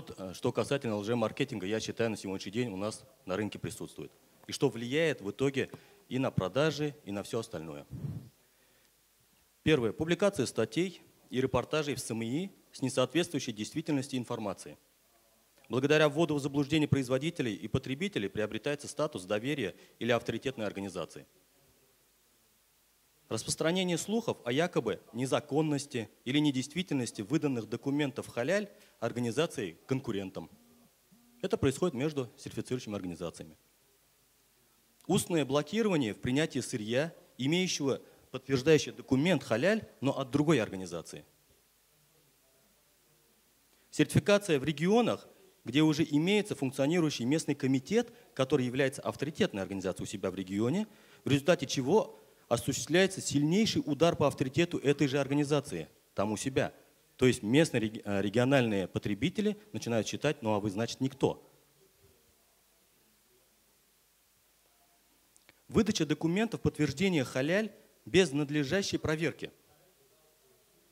вот что касательно лжемаркетинга, я считаю, на сегодняшний день у нас на рынке присутствует. И что влияет в итоге и на продажи, и на все остальное. Первое. Публикация статей и репортажей в СМИ с несоответствующей действительности информации. Благодаря вводу в заблуждение производителей и потребителей приобретается статус доверия или авторитетной организации. Распространение слухов о якобы незаконности или недействительности выданных документов халяль организацией конкурентам. Это происходит между сертифицирующими организациями. Устное блокирование в принятии сырья, имеющего подтверждающий документ халяль, но от другой организации. Сертификация в регионах, где уже имеется функционирующий местный комитет, который является авторитетной организацией у себя в регионе, в результате чего осуществляется сильнейший удар по авторитету этой же организации, там у себя. То есть местные региональные потребители начинают считать, ну а вы, значит, никто. Выдача документов подтверждения халяль без надлежащей проверки.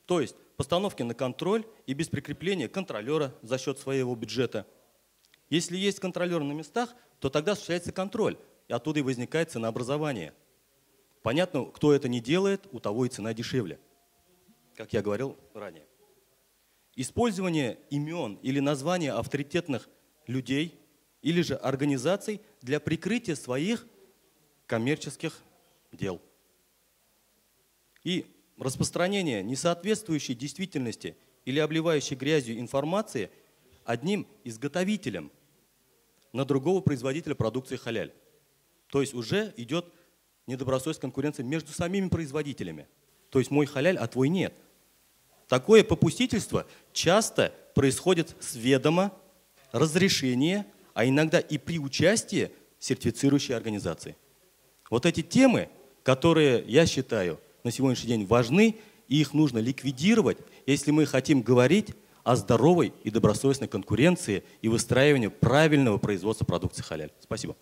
То есть постановки на контроль и без прикрепления контролера за счет своего бюджета. Если есть контролер на местах, то тогда осуществляется контроль, и оттуда и возникает ценообразование. Понятно, кто это не делает, у того и цена дешевле, как я говорил ранее. Использование имен или названия авторитетных людей или же организаций для прикрытия своих коммерческих дел. И распространение несоответствующей действительности или обливающей грязью информации одним изготовителем на другого производителя продукции халяль. То есть уже идет недобросовестная конкуренция между самими производителями. То есть мой халяль, а твой нет. Такое попустительство часто происходит с ведома, разрешения, а иногда и при участии сертифицирующей организации. Вот эти темы, которые, я считаю, на сегодняшний день важны, и их нужно ликвидировать, если мы хотим говорить о здоровой и добросовестной конкуренции и выстраивании правильного производства продукции халяль. Спасибо.